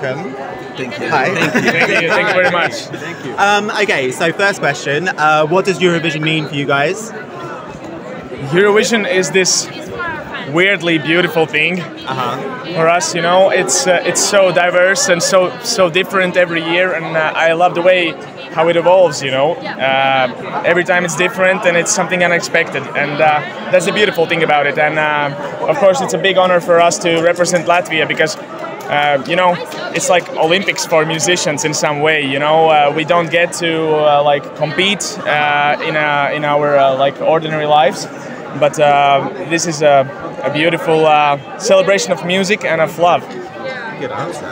Welcome. Thank you. Hi. Thank you. Thank you. Thank you very much. Thank you. Okay, so first question, what does Eurovision mean for you guys? Eurovision is this weirdly beautiful thing for us, you know. It's so diverse and so different every year, and I love the way how it evolves, you know. Every time it's different and it's something unexpected, and that's the beautiful thing about it. And of course it's a big honor for us to represent Latvia, because you know, it's like Olympics for musicians in some way. You know, we don't get to like compete in our like ordinary lives, but this is a beautiful celebration of music and of love. Good answer.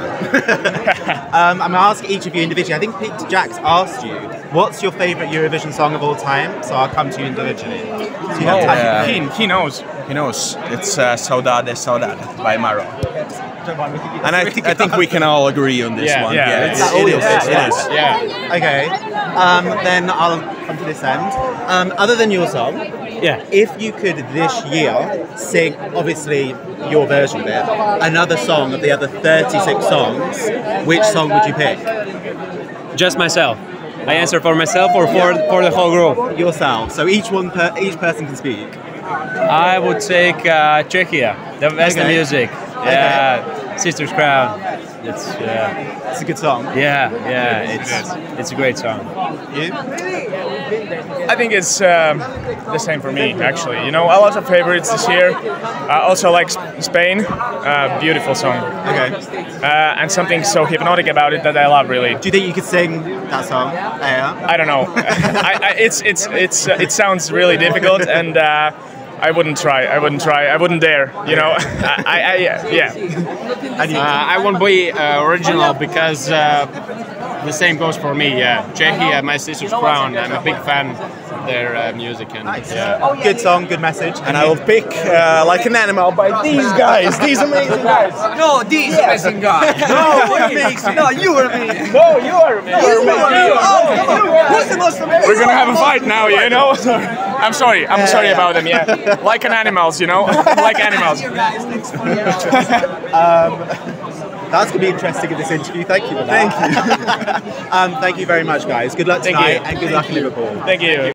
I'm gonna ask each of you individually. I think Pete Jack's asked you, what's your favorite Eurovision song of all time? So I'll come to you individually. So you have he knows. He knows. It's Saudade, Saudade by Maro. And I think we can all agree on this one. Yeah, it is. Yeah. Okay. Then I'll come to this end. Other than your song, if you could this year sing, obviously your version of it, another song of the other 36 songs, which song would you pick? Just myself. I answer for myself or for the whole group? Yourself. So each person can speak. I would take Czechia, the Western music. Yeah, okay. Sisters' Crown. It's a good song. It's a great song. You? I think it's the same for me, actually. You know, a lot of favorites this year. I also like Spain. Beautiful song. Okay. And something so hypnotic about it that I love, really. Do you think you could sing that song? I don't know. It sounds really difficult, and I wouldn't try. I wouldn't dare. You know. I won't be original, because the same goes for me. Yeah, Czechia, my Sister's Crown. I'm a big fan of their music, and good song, good message. And I will pick Like an Animal by these guys. These amazing guys. No, these amazing guys. No, amazing. No, you are amazing. No, you are amazing. Who's the most amazing? We're gonna have a fight now, you know. I'm sorry about them, yeah. Like an animals, you know? Like animals. That's going to be interesting in this interview. Thank you for that. Thank you. Thank you very much, guys. Good luck tonight, and good luck in Liverpool. Thank you.